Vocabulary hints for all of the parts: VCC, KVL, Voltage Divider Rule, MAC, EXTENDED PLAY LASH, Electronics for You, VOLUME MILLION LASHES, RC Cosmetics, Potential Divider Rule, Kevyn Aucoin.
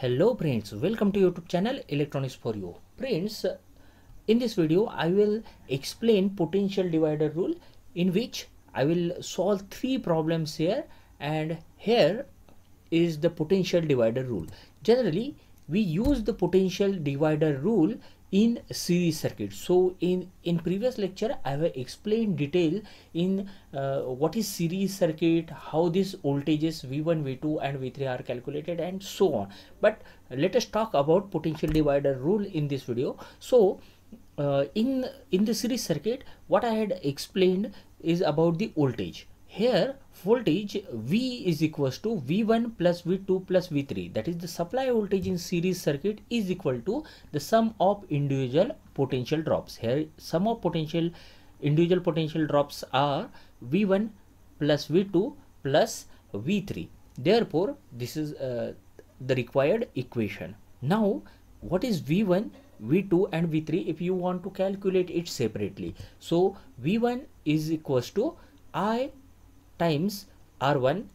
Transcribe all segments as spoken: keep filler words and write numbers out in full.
Hello friends, welcome to YouTube channel Electronics for You. Friends, in this video I will explain potential divider rule, in which I will solve three problems here, and here is the potential divider rule. Generally we use the potential divider rule in series circuits. So in in previous lecture I have explained detail in uh, what is series circuit, how these voltages V one V two and V three are calculated and so on. But let us talk about potential divider rule in this video. So uh, in in the series circuit, what I had explained is about the voltage. Here voltage V is equals to V one plus V two plus V three, that is the supply voltage in series circuit is equal to the sum of individual potential drops. Here sum of potential individual potential drops are V one plus V two plus V three. Therefore this is uh, the required equation. Now what is V one V two and V three if you want to calculate it separately? So V one is equals to I times R one,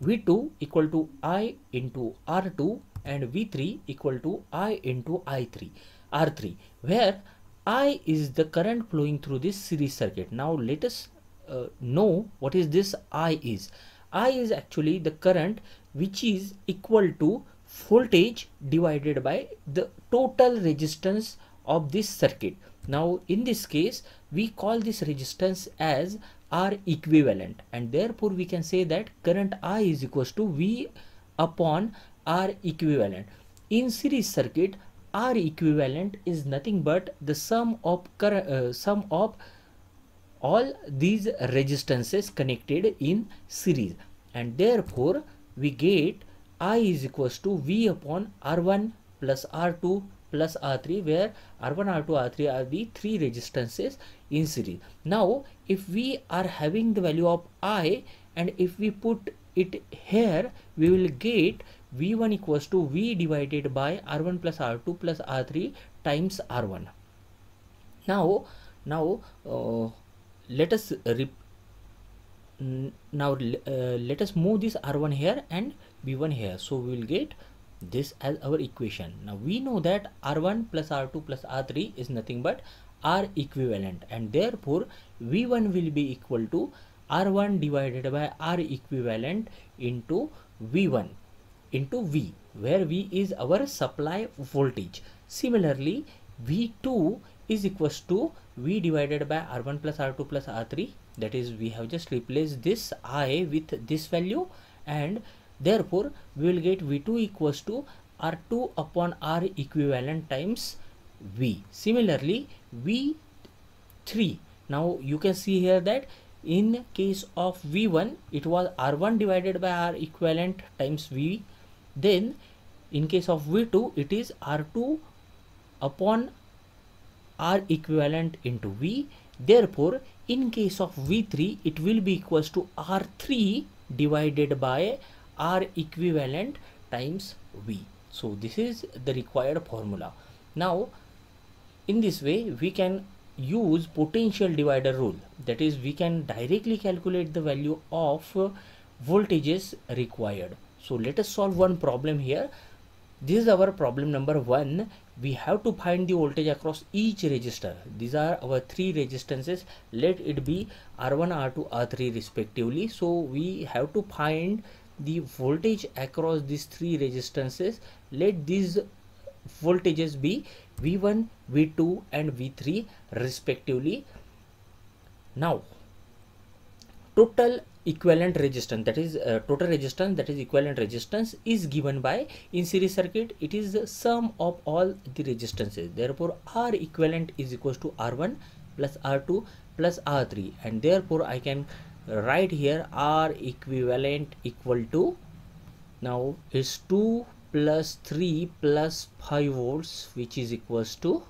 V two equal to I into R two, and V three equal to I into I three R three, where I is the current flowing through this series circuit. Now let us uh, know what is this I is. I is actually the current which is equal to voltage divided by the total resistance of this circuit. Now in this case we call this resistance as R equivalent, and therefore we can say that current I is equals to V upon R equivalent. In series circuit, R equivalent is nothing but the sum of current, uh, sum of all these resistances connected in series, and therefore we get I is equals to V upon R one plus R two plus R three, where R one R two R three are the three resistances in series. Now if we are having the value of I and if we put it here, we will get V one equals to V divided by R one plus R two plus R three times R one. Now now uh, let us rep now uh, let us move this R one here and V one here, so we will get this as our equation. Now we know that R one plus R two plus R three is nothing but R equivalent, and therefore V one will be equal to R one divided by R equivalent into V one into V, where V is our supply voltage. Similarly V two is equals to V divided by R one plus R two plus R three, that is we have just replaced this I with this value, and therefore we will get V two equals to R two upon R equivalent times V. Similarly V three, now you can see here that in case of V one it was R one divided by R equivalent times V, then in case of V two it is R two upon R equivalent into V. Therefore in case of V three it will be equals to R three divided by R equivalent times V. So this is the required formula. Now in this way we can use potential divider rule, that is we can directly calculate the value of uh, voltages required. So let us solve one problem here. This is our problem number one. We have to find the voltage across each resistor. These are our three resistances, let it be R one R two R three respectively. So we have to find the voltage across these three resistances. Let these voltages be V one V two and V three respectively. Now total equivalent resistance, that is uh, total resistance, that is equivalent resistance, is given by, in series circuit it is the sum of all the resistances. Therefore R equivalent is equals to R one plus R two plus R three, and therefore I can right here R equivalent equal to, now is two plus three plus five volts, which is equals to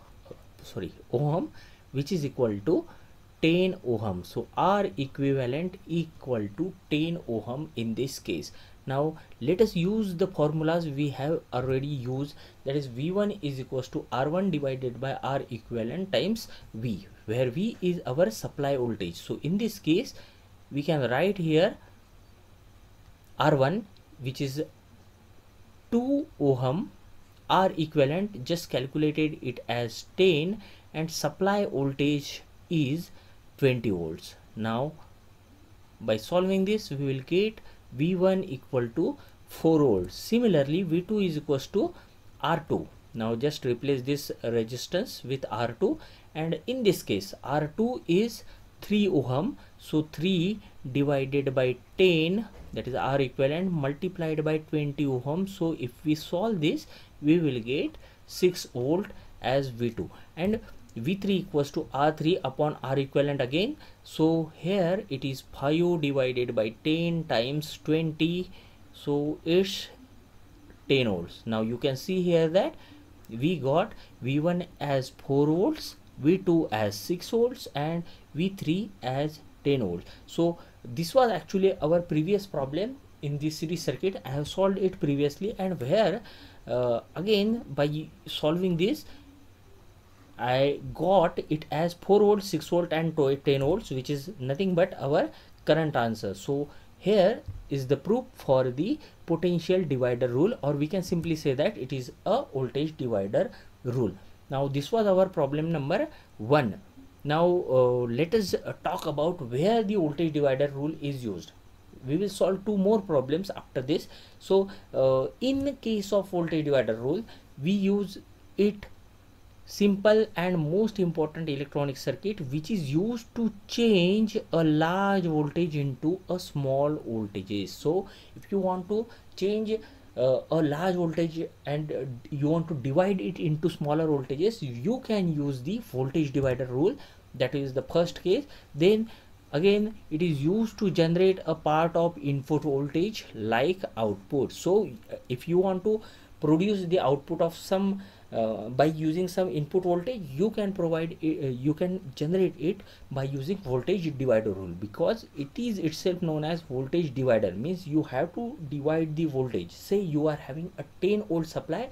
sorry ohm, which is equal to ten ohm. So R equivalent equal to ten ohm in this case. Now let us use the formulas we have already used, that is V one is equals to R one divided by R equivalent times V, where V is our supply voltage. So in this case we can write here R one, which is two ohm are equivalent, just calculated it as ten, and supply voltage is twenty volts. Now by solving this we will get V one equal to four volts. Similarly V two is equals to R two. Now just replace this resistance with R two, and in this case R two is three ohm, so three divided by ten, that is R equivalent, multiplied by twenty ohm. So if we solve this we will get six volt as V two, and V three equals to R three upon R equivalent again. So here it is five divided by ten times twenty, so it's ten volts. Now you can see here that we got V one as four volts, V two as six volts, and V three as ten volts. So this was actually our previous problem in this series circuit. I have solved it previously, and where uh, again by solving this I got it as four volts, six volt, and ten volts, which is nothing but our current answer. So here is the proof for the potential divider rule, or we can simply say that it is a voltage divider rule. Now this was our problem number one. Now uh, let us uh, talk about where the voltage divider rule is used. We will solve two more problems after this. So uh, in case of voltage divider rule, we use it simple and most important electronic circuit, which is used to change a large voltage into a small voltages. So if you want to change uh, a large voltage and uh, you want to divide it into smaller voltages, you can use the voltage divider rule. That is the first case. Then again it is used to generate a part of input voltage like output. So if you want to produce the output of some Uh, by using some input voltage, you can provide it, uh, you can generate it by using voltage divider rule, because it is itself known as voltage divider. Means you have to divide the voltage. Say you are having a ten volt supply,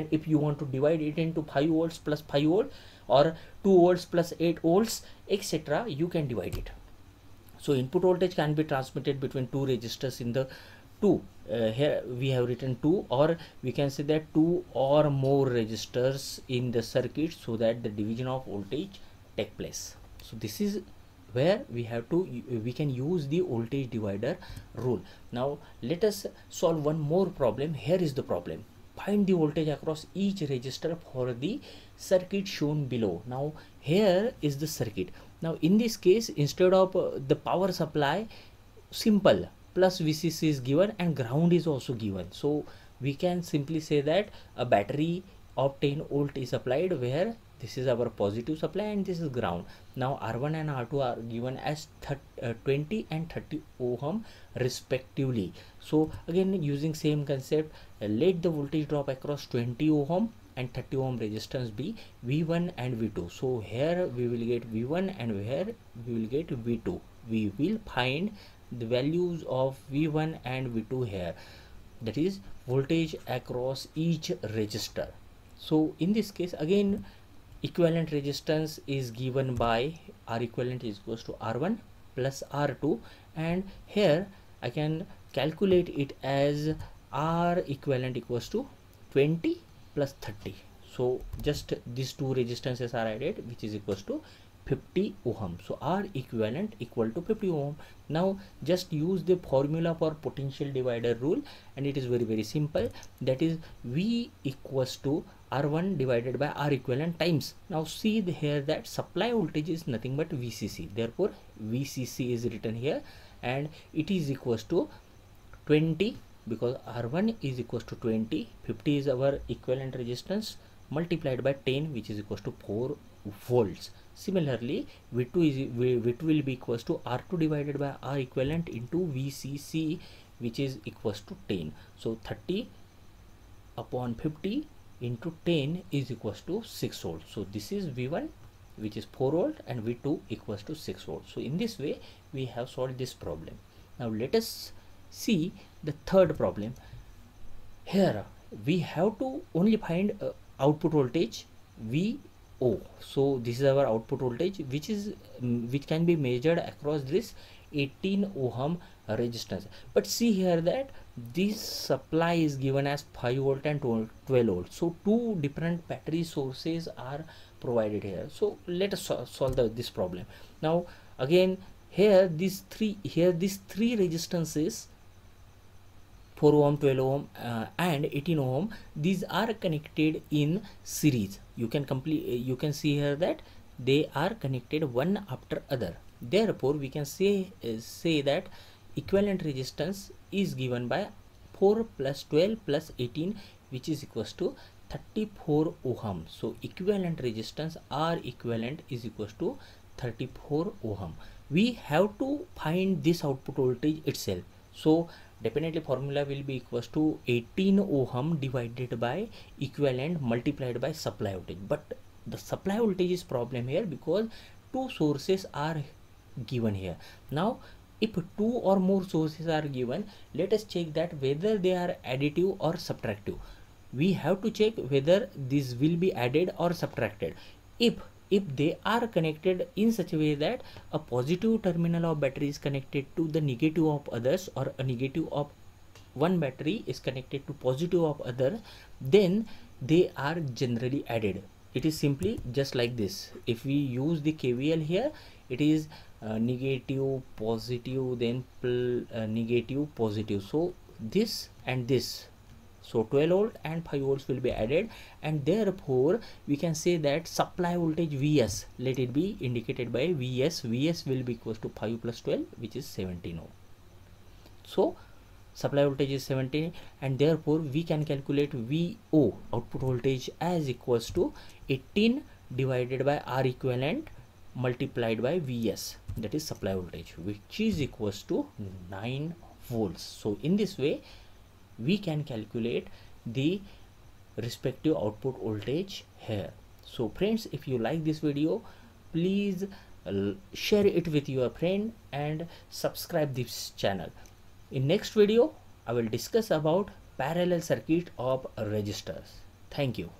and if you want to divide it into five volts plus five volt or two volts plus eight volts, etc., you can divide it. So input voltage can be transmitted between two resistors in the two, uh, here we have written two, or we can say that two or more resistors in the circuit, so that the division of voltage take place. So this is where we have to we can use the voltage divider rule. Now let us solve one more problem. Here is the problem: find the voltage across each resistor for the circuit shown below. Now here is the circuit. Now in this case, instead of uh, the power supply, simple plus V C C is given and ground is also given. So we can simply say that a battery of ten volt is applied, where this is our positive supply and this is ground. Now R one and R two are given as thirty, uh, twenty and thirty ohm respectively. So again using same concept, uh, let the voltage drop across twenty ohm and thirty ohm resistance be V one and V two. So here we will get V one, and here we will get V two. We will find the values of V one and V two here, that is voltage across each resistor. So in this case again equivalent resistance is given by R equivalent is equals to R one plus R two, and here I can calculate it as R equivalent equals to twenty plus thirty. So just these two resistances are added, which is equals to fifty ohm. So R equivalent equal to fifty ohm. Now just use the formula for potential divider rule, and it is very very simple. That is V equals to R one divided by R equivalent times. Now see here that supply voltage is nothing but V C C, therefore V C C is written here, and it is equals to twenty, because R one is equals to twenty, fifty is our equivalent resistance, multiplied by ten, which is equals to four volts. Similarly, V two is V two will be equals to R two divided by R equivalent into V C C, which is equals to ten. So thirty upon fifty into ten is equals to six volts. So this is V one, which is four volt, and V two equals to six volts. So in this way we have solved this problem. Now let us see the third problem. Here we have to only find uh, output voltage V O. So this is our output voltage, which is which can be measured across this eighteen ohm resistance. But see here that this supply is given as five volt and twelve volt, so two different battery sources are provided here. So let us solve the, this problem. Now again here these three here these three resistances, four ohm, twelve ohm uh, and eighteen ohm, these are connected in series. You can complete you can see here that they are connected one after other. Therefore we can say uh, say that equivalent resistance is given by four plus twelve plus eighteen, which is equals to thirty-four ohm. So equivalent resistance R equivalent is equals to thirty-four ohm. We have to find this output voltage itself. So definitely formula will be equals to eighteen ohm divided by equivalent multiplied by supply voltage. But the supply voltage is problem here because two sources are given here. Now if two or more sources are given, let us check that whether they are additive or subtractive. We have to check whether this will be added or subtracted. If if they are connected in such a way that a positive terminal of battery is connected to the negative of others, or a negative of one battery is connected to positive of other, then they are generally added. It is simply just like this. If we use the K V L here, it is uh, negative positive, then pl uh, negative positive. So this and this, so twelve volt and five volts will be added, and therefore we can say that supply voltage Vs, let it be indicated by Vs. Vs will be equals to five plus twelve, which is seventeen ohm. So supply voltage is seventeen, and therefore we can calculate V O, output voltage, as equals to eighteen divided by R equivalent multiplied by Vs, that is supply voltage, which is equals to nine volts. So in this way we can calculate the respective output voltage here. So friends, if you like this video, please share it with your friend and subscribe this channel. In next video I will discuss about parallel circuit of resistors. Thank you.